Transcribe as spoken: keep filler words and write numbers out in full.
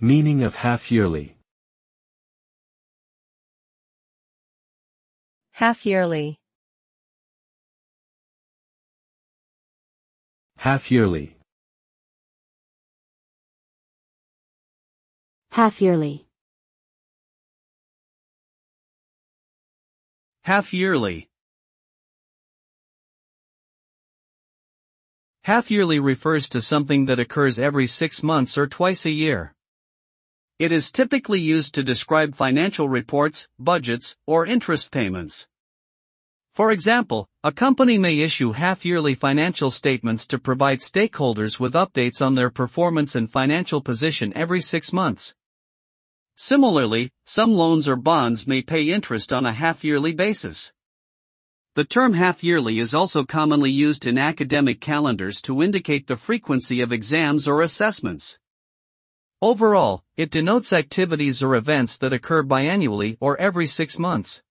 Meaning of half-yearly. Half-yearly. Half-yearly. Half-yearly. Half-yearly. Half-yearly refers to something that occurs every six months or twice a year. It is typically used to describe financial reports, budgets, or interest payments. For example, a company may issue half-yearly financial statements to provide stakeholders with updates on their performance and financial position every six months. Similarly, some loans or bonds may pay interest on a half-yearly basis. The term half-yearly is also commonly used in academic calendars to indicate the frequency of exams or assessments. Overall, it denotes activities or events that occur biannually or every six months.